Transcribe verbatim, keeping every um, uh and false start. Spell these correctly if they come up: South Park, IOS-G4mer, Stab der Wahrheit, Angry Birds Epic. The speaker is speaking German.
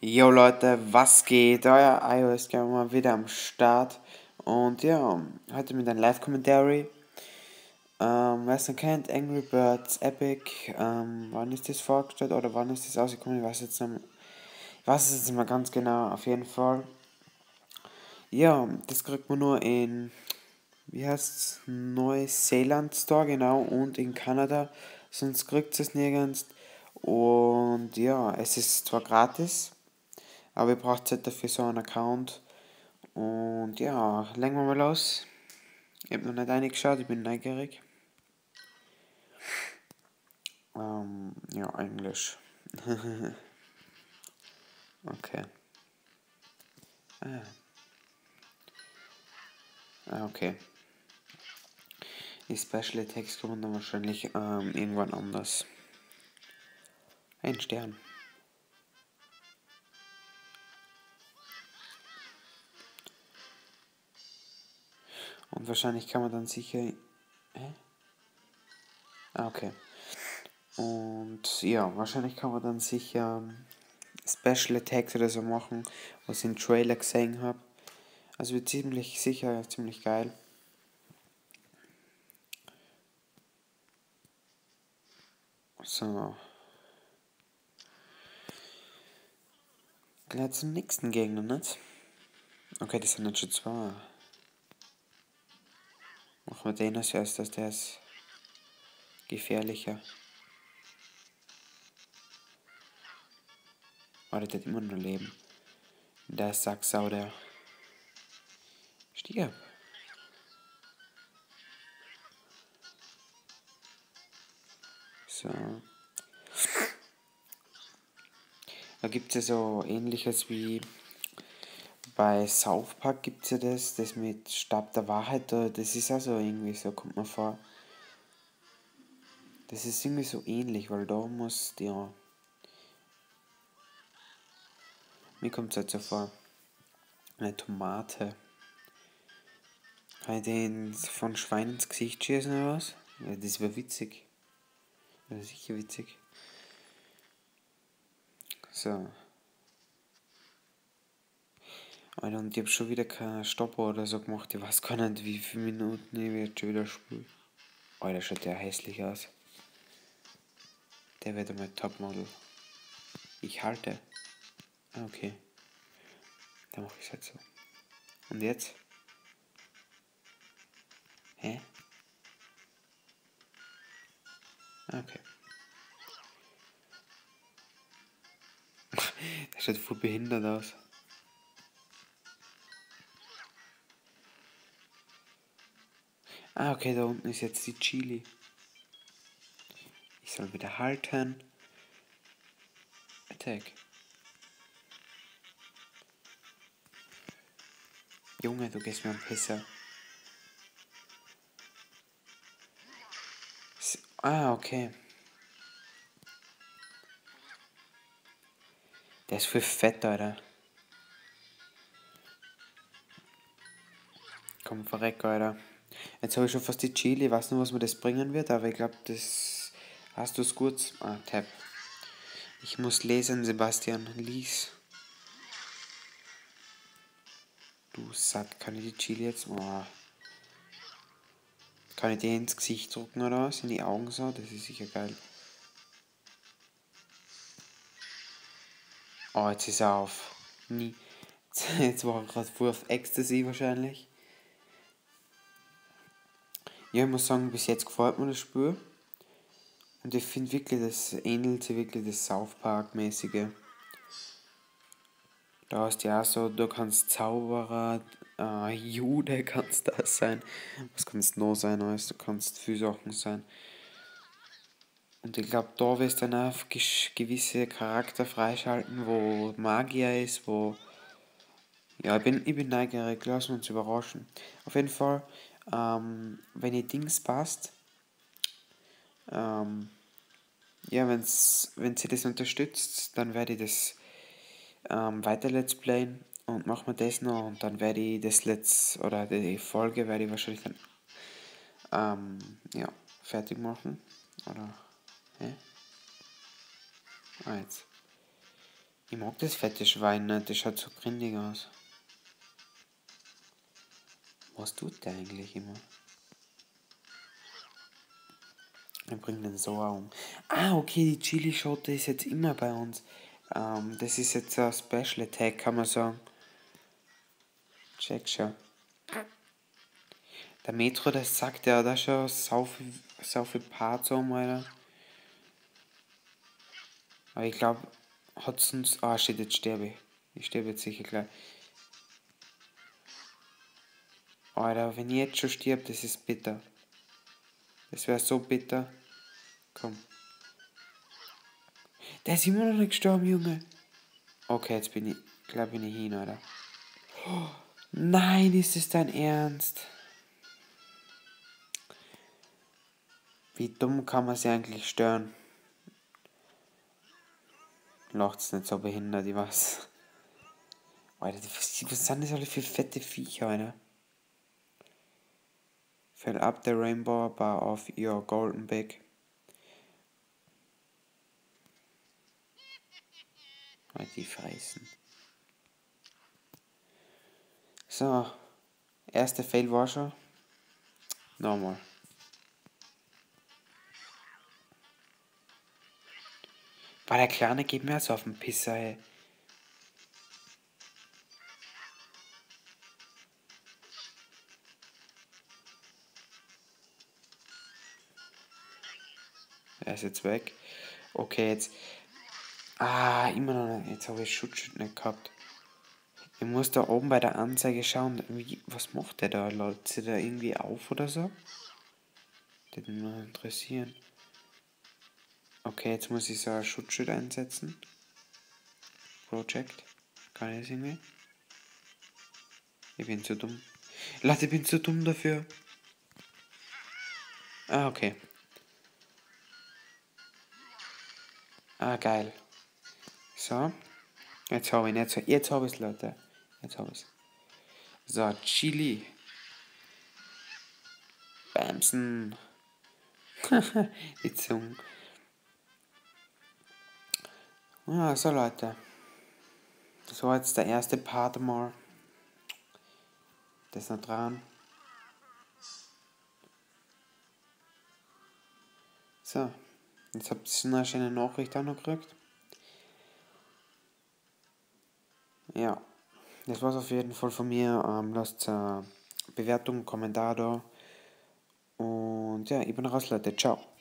Yo Leute, was geht? Euer iOS Gamer mal wieder am Start. Und ja, heute mit einem Live-Commentary. Ähm, wer es noch kennt, Angry Birds Epic. Ähm, wann ist das vorgestellt oder wann ist das rausgekommen? Ich weiß jetzt noch, ich weiß es jetzt mal ganz genau, auf jeden Fall. Ja, das kriegt man nur in, wie heißt's, Neuseeland Store, genau, und in Kanada. Sonst kriegt es nirgends. Und ja, es ist zwar gratis, aber ihr braucht halt dafür so einen Account. Und ja, legen wir mal los. Ich habe noch nicht reingeschaut, ich bin neugierig. Ähm, ja, Englisch. Okay. Ah. Ah, okay. Die Special Attacks kommen dann wahrscheinlich ähm, irgendwann anders. Ein Stern. Und wahrscheinlich kann man dann sicher... Hä? Ah, okay. Und ja, wahrscheinlich kann man dann sicher Special Attacks oder so machen, was ich im Trailer gesehen habe. Also wird ziemlich sicher, ziemlich geil. So. Gleich zum nächsten Gegner, nicht? Okay, das sind jetzt schon zwei. Machen wir den als erstes, der ist gefährlicher. Warte, der hat immer nur Leben. Der Sacksau, der. Stier. So. Da gibt es ja so ähnliches wie bei South Park, gibt es ja das, das mit Stab der Wahrheit, das ist auch so irgendwie so, kommt mir vor. Das ist irgendwie so ähnlich, weil da muss, ja. Mir kommt es halt so vor. Eine Tomate. Kann ich den von Schwein ins Gesicht schießen oder was? Ja, das wäre witzig. Das ist sicher witzig. So. Alter, und ich hab schon wieder keinen Stopper oder so gemacht. Ich weiß gar nicht, wie viele Minuten ich jetzt schon wieder spiele. Alter, schaut der hässlich aus. Der wird einmal Topmodel. Ich halte. Ah, okay. Dann mach ich's halt so. Und jetzt? Hä? Ah, okay. Der schaut voll behindert aus. Ah, okay, da unten ist jetzt die Chili. Ich soll wieder halten. Attack. Junge, du gehst mir am Pisser. Ah, okay. Der ist voll fett, Alter. Komm, verreck, Alter. Jetzt habe ich schon fast die Chili. Ich weiß nicht, was mir das bringen wird, aber ich glaube, das... Hast du es gut? Ah, Tab. Ich muss lesen, Sebastian. Lies. Du Sack. Kann ich die Chili jetzt... Oh. Kann ich den ins Gesicht drücken oder was? In die Augen so? Das ist sicher geil. Oh, jetzt ist er auf. Nie. Jetzt war er gerade voll auf Ecstasy wahrscheinlich. Ja, ich muss sagen, bis jetzt gefällt mir das Spiel. Und ich finde wirklich, das ähnelt sich wirklich das South Park-mäßige. Da hast du ja auch so, du kannst Zauberer, äh, Jude kannst das sein. Was kannst du noch sein, alles? Du kannst viele Sachen sein. Und ich glaube, da wirst du dann auch gewisse Charakter freischalten, wo Magier ist, wo... Ja, ich bin, ich bin neugierig, lassen wir uns überraschen. Auf jeden Fall, ähm, wenn ihr Dings passt, ähm, ja, wenn's, wenn sie das unterstützt, dann werde ich das ähm, weiter let's playen und machen wir das noch und dann werde ich das let's, oder die Folge werde ich wahrscheinlich dann, ähm, ja, fertig machen, oder... Hä? Ah, jetzt. Ich mag das fette Schwein nicht, das schaut so grindig aus. Was tut der eigentlich immer? Er bringt den so um. Ah, okay, die Chili-Schote ist jetzt immer bei uns. Ähm, das ist jetzt ein Special Attack, kann man sagen. Check schon. Der Metro, das sagt ja, da schon sau viel Parts um, Alter. Aber ich glaube, hat's uns. Ah, shit, jetzt sterbe ich. Ich sterbe jetzt sicher gleich. Alter, wenn ich jetzt schon stirb, das ist bitter. Das wäre so bitter. Komm. Der ist immer noch nicht gestorben, Junge. Okay, jetzt bin ich. Glaub ich nicht hin, oder? Oh, nein, ist es dein Ernst? Wie dumm kann man sie eigentlich stören? Lacht's nicht so behindert, ich weiß. Alter, was, was sind das alle für fette Viecher, Alter? Fill up the rainbow bar of your golden bag. Halt die Fressen. So. Erster Fail war schon. Nochmal. Weil der Kleine geht mir so auf den Pisser, ey. Er ist jetzt weg. Okay, jetzt. Ah, immer noch nicht. Jetzt habe ich Schutzschild nicht gehabt. Ich muss da oben bei der Anzeige schauen. Wie, was macht der da? Läuft sie da irgendwie auf oder so? Das würde mich mal interessieren. Okay, jetzt muss ich so ein Schutzschild einsetzen. Project. Kann ich das irgendwie? Ich bin zu dumm. Leute, ich bin zu dumm dafür. Ah, okay. Ah, geil. So. Jetzt habe ich es, jetzt, jetzt habe ich es, Leute. Jetzt habe ich es. So, Chili. Bamsen. Die Zunge. Ah, so, Leute. Das war jetzt der erste Part mal. Das ist noch dran. So. Jetzt habt ihr eine schöne Nachricht auch noch gekriegt. Ja, das war's auf jeden Fall von mir. Ähm, lasst äh, Bewertung, Kommentar da. Und ja, ich bin raus, Leute. Ciao.